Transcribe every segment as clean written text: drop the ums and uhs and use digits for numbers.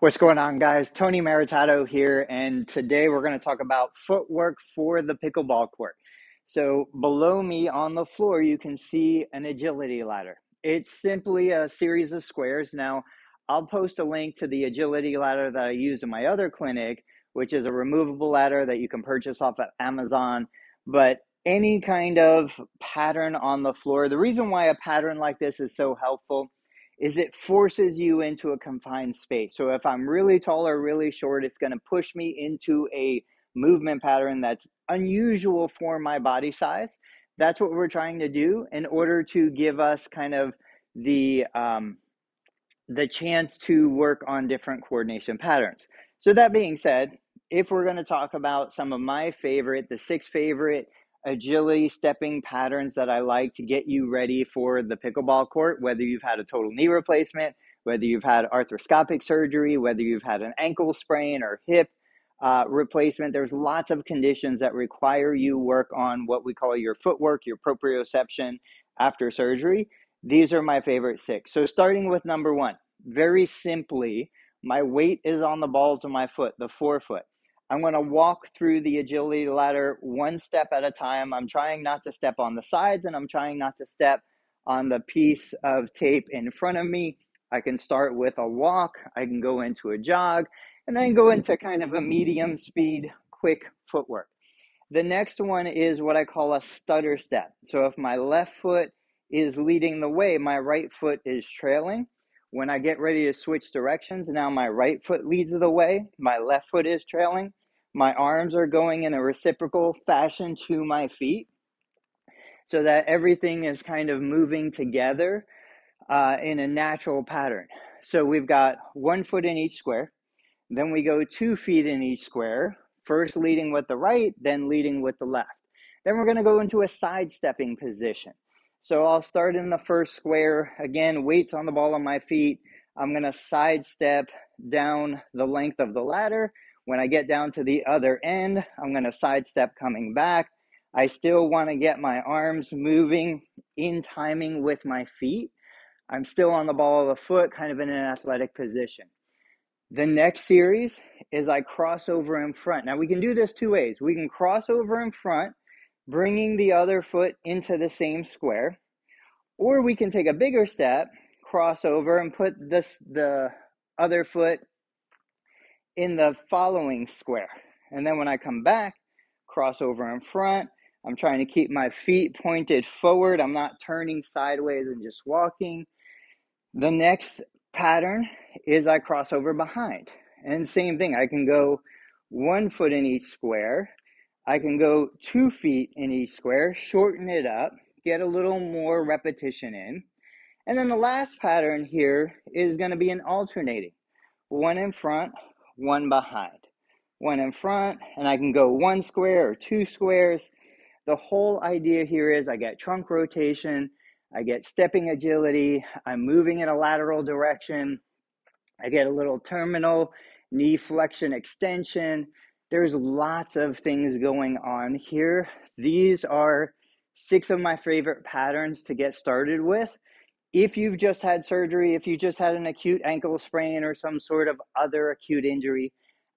What's going on, guys? Tony Maritato here, and today we're going to talk about footwork for the pickleball court. So below me on the floor, you can see an agility ladder. It's simply a series of squares. Now, I'll post a link to the agility ladder that I use in my other clinic, which is a removable ladder that you can purchase off of Amazon. But any kind of pattern on the floor, the reason why a pattern like this is so helpful is it forces you into a confined space. So if I'm really tall or really short, it's gonna push me into a movement pattern that's unusual for my body size. That's what we're trying to do in order to give us kind of the chance to work on different coordination patterns. So that being said, if we're gonna talk about some of my favorite, the 6 favorite agility stepping patterns that I like to get you ready for the pickleball court, whether you've had a total knee replacement, whether you've had arthroscopic surgery, whether you've had an ankle sprain or hip replacement, there's lots of conditions that require you work on what we call your footwork, your proprioception after surgery. These are my favorite 6. So starting with number 1, very simply, my weight is on the balls of my foot, the forefoot. I'm going to walk through the agility ladder one step at a time. I'm trying not to step on the sides, and I'm trying not to step on the piece of tape in front of me. I can start with a walk. I can go into a jog, and then go into kind of a medium speed, quick footwork. The next one is what I call a stutter step. So if my left foot is leading the way, my right foot is trailing. When I get ready to switch directions, now my right foot leads the way, my left foot is trailing. My arms are going in a reciprocal fashion to my feet so that everything is kind of moving together in a natural pattern. So we've got 1 foot in each square. Then we go 2 feet in each square, first leading with the right, then leading with the left. Then we're going to go into a sidestepping position. So I'll start in the first square. Again, weights on the ball of my feet. I'm going to sidestep down the length of the ladder. When I get down to the other end, I'm going to sidestep coming back. I still want to get my arms moving in timing with my feet. I'm still on the ball of the foot, kind of in an athletic position. The next series is I cross over in front. Now we can do this 2 ways. We can cross over in front, bringing the other foot into the same square, or we can take a bigger step, cross over, and put the other foot in the following square. And then when I come back, cross over in front. I'm trying to keep my feet pointed forward. I'm not turning sideways and just walking. The next pattern is I cross over behind. And same thing, I can go 1 foot in each square. I can go 2 feet in each square, shorten it up, get a little more repetition in. And then the last pattern here is going to be an alternating. 1 in front, 1 behind. 1 in front, and I can go 1 square or 2 squares. The whole idea here is I get trunk rotation, I get stepping agility, I'm moving in a lateral direction, I get a little terminal knee flexion extension. There's lots of things going on here. These are 6 of my favorite patterns to get started with. If you've just had surgery, if you just had an acute ankle sprain or some sort of other acute injury,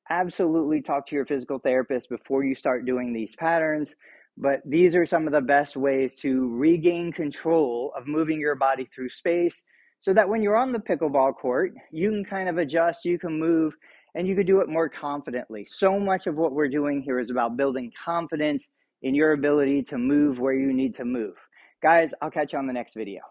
absolutely talk to your physical therapist before you start doing these patterns. But these are some of the best ways to regain control of moving your body through space so that when you're on the pickleball court, you can kind of adjust, you can move, and you could do it more confidently. So much of what we're doing here is about building confidence in your ability to move where you need to move. Guys, I'll catch you on the next video.